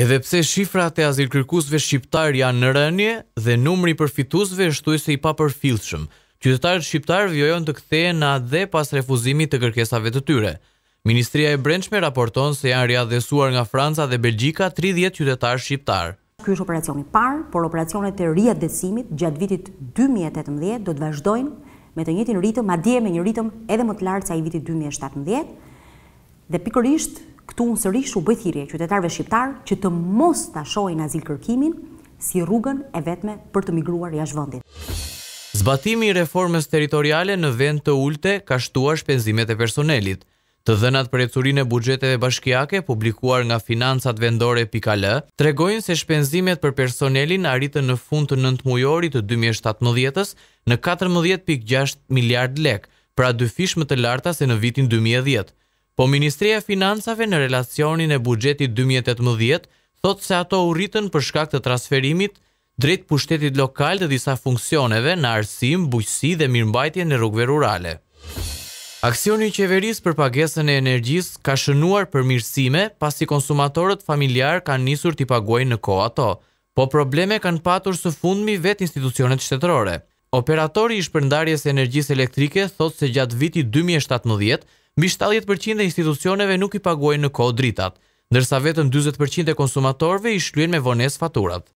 Edhe pse shifrat e azilkërkuesve shqiptar janë në rënje dhe numri i përfituesve është thuajse i papërfillshëm, qytetarët shqiptar vijojnë të kthehen në athe pas refuzimit të kërkesave të tyre. Ministria e Brendshme raporton se janë riadhesuar nga Franca dhe Belgjika 30 qytetarë shqiptar. Ky është operacioni i parë, por operacionet e riadhesimit gjatë vitit 2018 do të vazhdojnë me të njëjtin ritëm, madje me një ritëm edhe më të lartë se ai i vitit 2017. Dhe pikërisht këtu unë sërish u bëj thirrje qytetarëve shqiptar që të mos ta shohin azil kërkimin si rrugën e vetme për të migruar jashtë vendit. Zbatimi i reformës territoriale në vend të ulte ka shtuar shpenzimet e personelit. Të dhënat për ecurinë e buxheteve bashkiake publikuar nga Financatvendore.al tregojnë se shpenzimet për personelin arritën në fund të 9 mujorit të 2017-s në 14.6 miliard lek, pra dyfish më të larta se në vitin 2010. Po Ministria e Financave në relacionin e buxhetit 2018 thotë se ato u rritën për shkak të transferimit drejt pushtetit lokal të disa funksioneve në arsim, bujqësi dhe mirëmbajtje në rrugëve rurale. Aksioni i qeverisë për pagesën e energjisë ka shënuar përmirësime pasi konsumatorët familjar kanë nisur t'i paguajnë në kohë ato, po probleme kanë patur së fundmi vetë institucionet shtetërore. Operatori i shpërndarjes së energjisë elektrike thotë se gjatë vitit 2017, mbi 70% e institucioneve nuk i paguajnë në kohë dritat, ndërsa vetëm 40% e konsumatorëve i shlyejnë me vonesë faturat.